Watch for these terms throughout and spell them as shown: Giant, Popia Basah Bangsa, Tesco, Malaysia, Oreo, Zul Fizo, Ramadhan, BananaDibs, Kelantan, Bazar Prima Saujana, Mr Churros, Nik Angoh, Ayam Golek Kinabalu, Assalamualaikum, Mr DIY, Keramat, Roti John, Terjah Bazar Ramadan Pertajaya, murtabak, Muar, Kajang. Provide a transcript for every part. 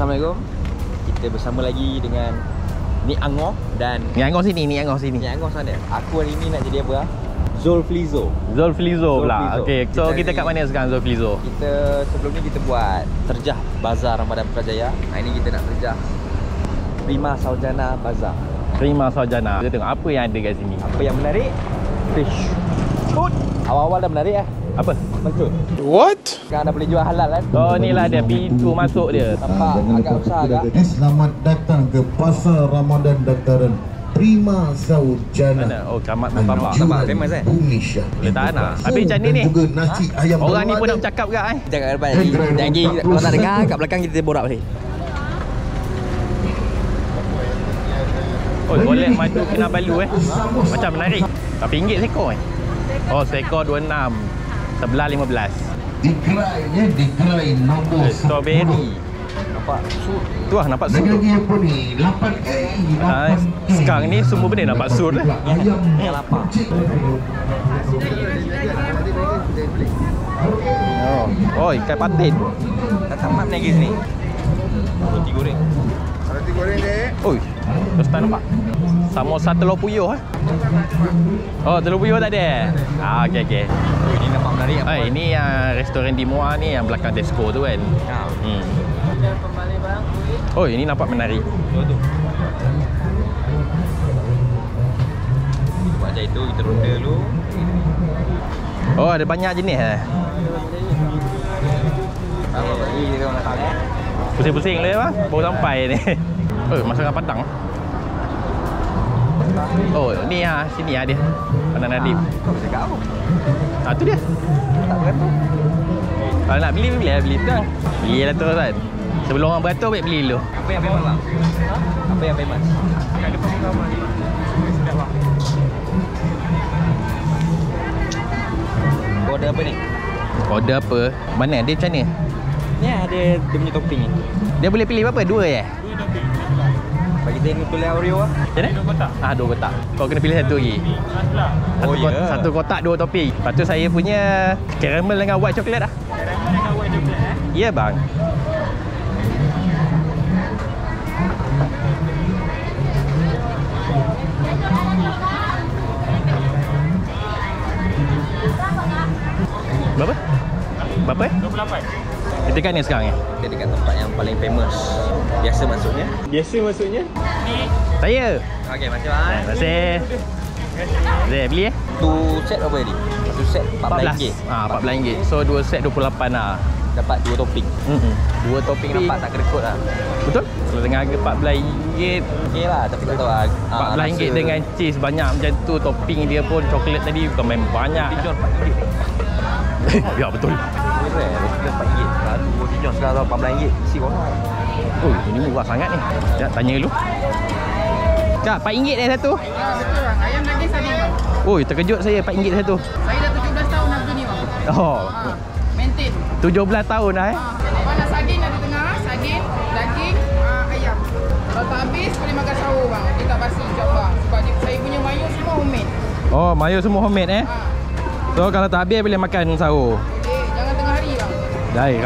Assalamualaikum. Kita bersama lagi dengan Nik Angoh dan Nik Angoh sini. Nik Angoh sana. Aku hari ni nak jadi apa? Zul Fizo. Zul Fizo pula. Okey, so kita kat mana sekarang Zul Fizo? Kita sebelum ni kita buat Terjah Bazar Ramadan Pertajaya. Hari ni kita nak terjah Prima Saujana Bazar. Prima Saujana. Kita tengok apa yang ada kat sini. Apa yang menarik? Fish. Food. Awal-awal dah menarik Apa? Betul. What? Kan dah boleh jual halal kan? Oh, inilah dia pintu masuk dia. Nampak agak besar agak. Selamat datang ke Pasar Ramadan Dataran Prima Saujana. Oh, Keramat nampak famous kan? Boleh tahan lah. Habis macam ni orang ni pun nak bercakap ke eh? Jangan kat depan. Lagi kalau tak dengar kat belakang kita borak balik. Oh, golek madu Kinabalu eh. Macam menarik. RM4 seekor eh. Oh, seekor 26. Sebelah 15. Dikerainya dikerai nombor 10. Strawberry. Nampak surut. Tuah nampak surut. Lagi apa ni? 8A. Sekarang ni semua benda nampak surut eh. Ayam lapar. Oh, oi, ikan patin. Dah tamat lagi sini. Roti goreng. Roti goreng dek. Oi. Terus tak nampak. Samosa telur puyuh eh. Oh, telur puyuh tak ada. Ah, okey okey. Ini nampak menarik apa? Hai, ini restoran di Muar ni yang belakang Tesco tu kan. Ha. Hmm. Oh, ini nampak menarik. Oh, tu. Buat macam itu kita roda dulu. Oh, ada banyak jenis eh. Apa bagi dia orang datang eh? Pusing-pusing dia apa? Baru sampai ni. Oh, masakan Padang. Oh, ni ah, sini ah dia. Banana Deep. Kau cakap apa? Ah, tu dia. Tak beratur. Kalau nak beli, beli tu. Belilah terus kan. Sebelum orang beratur, baik beli dulu. Apa yang famous bang? Ha? Apa yang famous? Kat depan ramai ni. Semua sedap bang. Order apa ni? Order apa? Mana dia macam ni? Ni ada dia punya topping ni. Dia boleh pilih berapa? Dua je? Dua topping. Bagi saya ni tulis Oreo ah. Macam mana? Dua kotak. Ah, dua kotak. Kau kena pilih satu lagi. Oh, satu kotak dua topping. Lepas tu saya punya caramel dengan white chocolate ah. Caramel dengan white chocolate eh? Ya bang. Berapa? Berapa eh? 28. Kita dekat ni sekarang ni. Kita dekat tempat yang paling famous. Biasa maksudnya? Biasa maksudnya? Saya. Okey, makasih bang. Terima kasih. Zeh, beli eh? 2 set apa tadi? 1 set RM14. Ah, RM14. So 2 set RM28 lah. Dapat 2 topping. Hmm. 2 topping nampak tak kerekut lah. Betul? Kalau tengah harga RM14. Okey lah, tapi tak tahu lah. RM14 dengan cheese banyak macam tu. Topping dia pun coklat tadi bukan main banyak. Ya betul. RM4 baru Roti John sekarang RM18 isi korang. Oh, ini murah sangat ni. Sekejap tanya dulu. Kak, RM4 dah satu? Ya, betul bang. Ayam nugget ada bang. Oh, terkejut saya RM4 satu. Saya dah 17 tahun harga ni bang. Oh. Maintain. 17 tahun dah eh. Mana saging ada tengah, saging, daging, ayam. Kalau tak habis boleh makan sahur bang. Dia tak basi jap bang. Sebab dia, saya punya mayo semua homemade. Oh, mayo semua homemade eh. So kalau tak habis boleh makan sahur. Baik,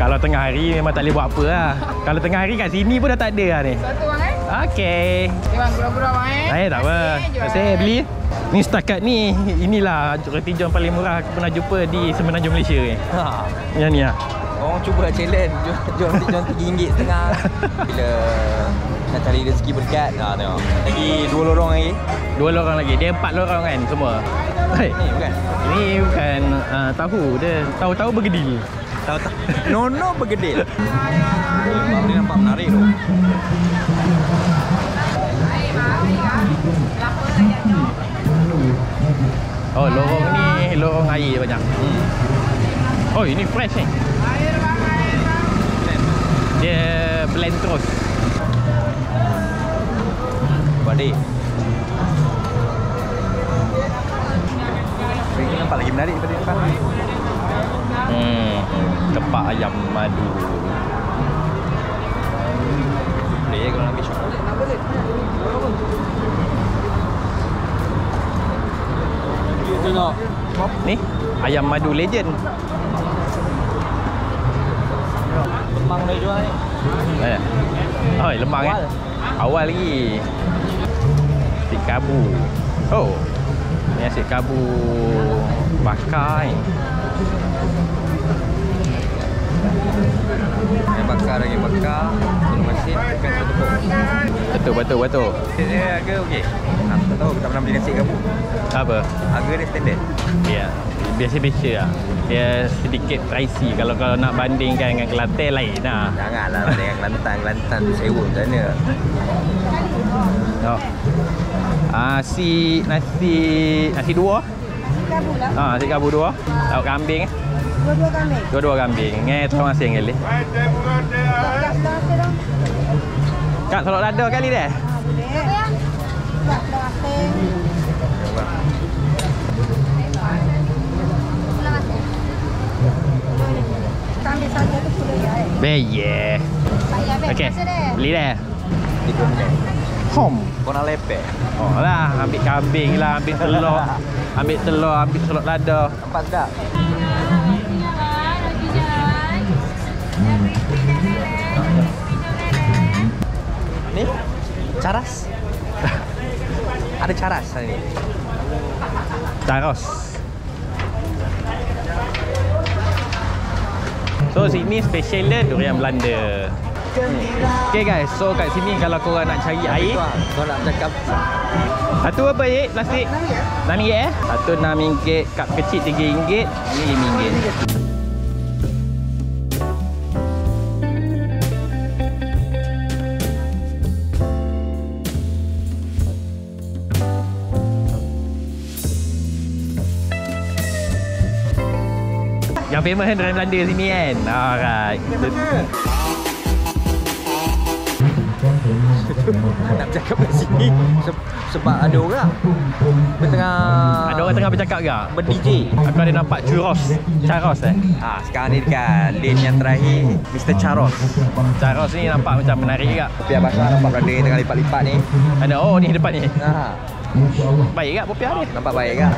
kalau tengah hari memang tak boleh buat apa lah. Kalau tengah hari kat sini pun dah tak ada lah ni. Satu bang eh? Okey. Okey bang, gurau-gurau bang eh. Saya tak apa. Saya beli. Ni setakat ni, inilah Roti John paling murah aku pernah jumpa di Semenanjung Malaysia ni. Ha. Yang ni lah. Orang cuba challenge jual Roti John RM3.5. Bila nak cari rezeki berkat, ha tengok. Lagi dua lorong lagi. Dua lorong lagi. Dia empat lorong kan semua. Hey. Ini bukan. Ini bukan tahu. Dia tahu-tahu bergedil. Tahu-tahu. Nono bergedil. Ini nampak menarik tu. Oh, lorong ni lorong air banyak. Hmm. Oh, ini fresh ni. Air banget. Dia blend terus. Badi. Ini nampak lagi menarik daripada depan. Kepak ayam madu. Boleh ya kalau nak ambil shot. Tengok. Ni ayam madu legend. lemang udah jual nih. Mana? Oh, lemang awal. Ya? Awal lagi. Si kabu. Oh. Ini si kabu bakar ni. Bakar lagi bakar. Belum masih bukan tertutup. Betul. Dia harga okey. Tak tahu kita pernah beli nasi kabu. Apa? Harga dia standard. Ya. Biasa-biasa lah. Dia sedikit pricey. Kalau nak bandingkan dengan Kelantan lain lah. Janganlah banding dengan Kelantan. Kelantan tu sewa macam mana. Oh. Nasi dua. Kabu lah. Nasi kabu dua. Lauk kambing. Dua-dua kambing. Ngai tolong nasi yang eleh. Kak, tolong lada kali deh. Boleh. Tak tolong. Ambil saja tu boleh ya. Beye. Okey. Beli dah. Home. Kona lepe. Oh lah, ambil kambing lah, ambil telur. Ambil telur lada. Nampak sedap. Ni caras. Ada caras ni. Caras. So sini special dia durian Belanda. Okay guys, so kat sini kalau korang nak cari air, korang nak cakap satu apa ye? Plastik? RM6 eh? Satu RM6, kap kecil RM3, ini RM5. Yang famous kan durian Belanda sini kan? Alright. Nak bercakap kat sini sebab ada orang bertengah. Ada orang tengah bercakap ke? Ber-DJ. Aku ada nampak churros. Churros eh? Sekarang ni dekat lane yang terakhir. Mr Churros. Churros ni nampak macam menarik juga. Popia Basah nampak berada tengah lipat-lipat ni. Ada, oh ni depan ni? Baik tak popia dia? Nampak baik tak?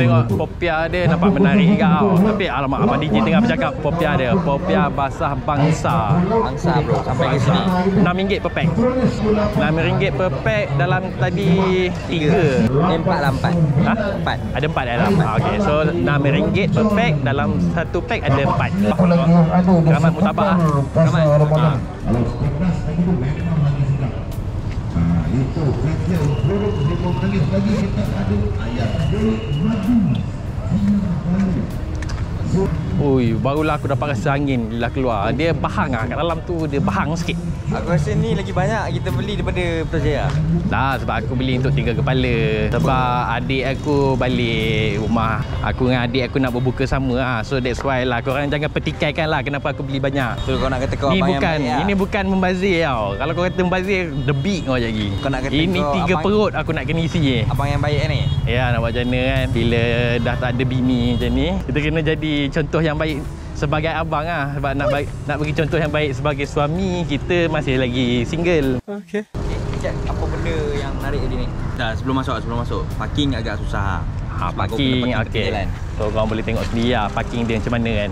Tengok popia dia nampak menarik juga tau. Tapi alamak, abang DJ tengah bercakap popia dia. Popia Basah Bangsa. Bangsa bro, sampai ke sini RM6 per pack. RM6 per pack dalam tadi 3. Ni 4 lah 4. Ha? 4. Ada 4 dalam. Okey, so RM6 per pack dalam satu pack ada 4. Keramat mutabak lah. Keramat. Itu kerja produk demokratis lagi kita ada ayat dari maju. Oi, barulah aku dapat rasa angin bila keluar. Dia bahang ah kat dalam tu, dia bahang sikit. Aku rasa ni lagi banyak kita beli daripada Pertajaya. Dah sebab aku beli untuk 3 kepala. Sebab adik aku balik rumah. Aku dengan adik aku nak berbuka sama ah. So that's why lah korang jangan petikaikanlah kenapa aku beli banyak. So kau nak kata kau abang yang banyak. Ini bukan membazir tau. Kalau kau kata membazir, debik kau lagi. Ini 3 perut aku nak kena isi. Abang yang baik ni. Ya, nak buat macam mana kan bila dah tak ada bini macam ni. Kita kena jadi contoh yang baik sebagai abang lah. Sebab nak bagi contoh yang baik sebagai suami, kita masih lagi single. Okey. Sekejap, apa benda yang menarik tadi ni? Dah, sebelum masuk. Parking agak susah. Parking, okey. So, korang boleh tengok sendiri lah parking dia macam mana kan.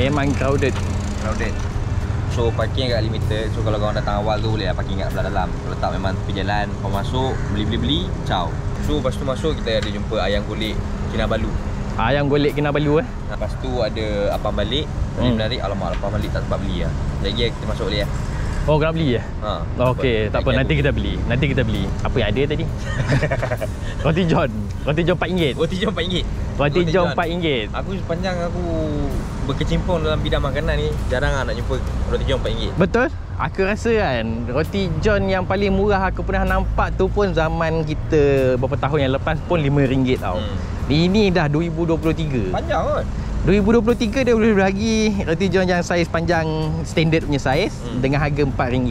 Memang crowded. So, parking agak limited. So, kalau korang datang awal tu boleh lah parking kat sebelah dalam. Kalau tak memang tepi jalan, korang masuk, beli-beli, ciao. So, lepas tu masuk, kita ada jumpa Ayam Golek Kinabalu. Ayam Golek Kinabalu eh. Lepas tu ada apam balik. Ini menarik. Alamak, apam balik tak sempat beli lah. Lagi kita masuk boleh lah. Oh, kena beli eh? Okey, tak apa. Nanti kita beli. Apa yang ada tadi? Roti John. Roti John RM4. Aku sepanjang aku berkecimpung dalam bidang makanan ni, jarang lah nak jumpa roti John RM4. Betul? Aku rasa kan, roti John yang paling murah aku pernah nampak tu pun zaman kita berapa tahun yang lepas pun RM5 tau. Ini dah 2023. Panjang kan? 2023 dia boleh bagi roti John yang saiz panjang standard punya saiz dengan harga RM4. Kan.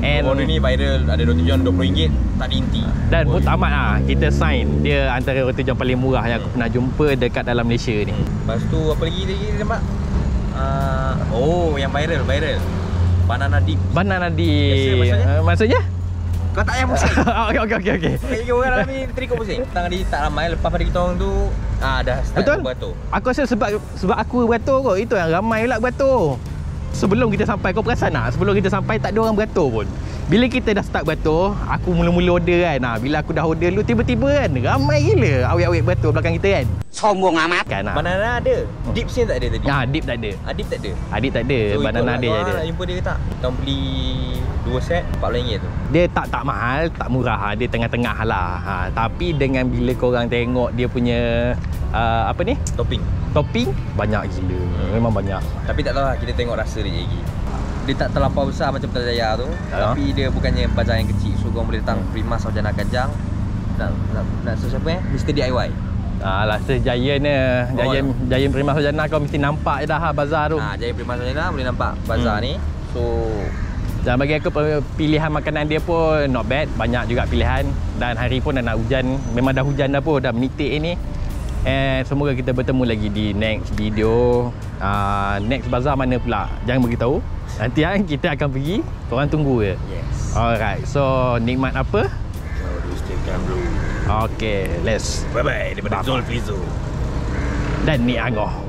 Yeah, order ni viral, ada roti John RM20 tak ada inti. Dan mutamat lah, kita sign dia antara roti John paling murah yang aku pernah jumpa dekat dalam Malaysia ni. Lepas tu apa lagi nampak? Yang viral. Banana Deep. Maksudnya? Kau tak payah pusing. Okey. Kita orang alami trik pusing. Tangan dia tak ramai, lepas pada kita orang tu dah start beratur. Aku rasa sebab aku beratur kot, itu yang ramai pula beratur. Sebelum kita sampai, kau perasan tak? Sebelum kita sampai tak ada orang beratur pun. Bila kita dah start beratur, aku mula-mula order kan. Bila aku dah order dulu, tiba-tiba kan ramai gila awet-awet beratur belakang kita kan. Sombong amat kan. Banana ada. Deep sini tak ada tadi. Deep tak ada. Deep tak ada. So, banana dia je ada. Jumpa dia ke tak? Kita beli 2 set RM40 tu. Dia tak mahal, tak murah. Dia tengah-tengah lah. Tapi dengan bila korang tengok dia punya apa ni? Topping banyak gila. Memang banyak. Tapi tak tahu lah, kita tengok rasa dia lagi. Dia tak terlampau besar macam Pertajaya tu. Tapi dia bukannya bazar yang kecil. So korang boleh datang Prima Saujana Kajang. Nak suruh siapa Mr DIY. Rasa Giant ni. Giant Prima Saujana kau mesti nampak je dah bazar tu. Giant Prima Saujana boleh nampak bazar ni. So dan bagi aku pilihan makanan dia pun not bad. Banyak juga pilihan. Dan hari pun dah nak hujan. Memang dah hujan dah pun. Dah menitik ni. And semoga kita bertemu lagi di next video. Next bazar mana pula? Jangan beritahu. Nanti kan kita akan pergi. Korang tunggu je. Yes. Alright. So nikmat apa? Okay. Let's. Bye-bye. Daripada Zul Fizo. Dan Nik Angoh.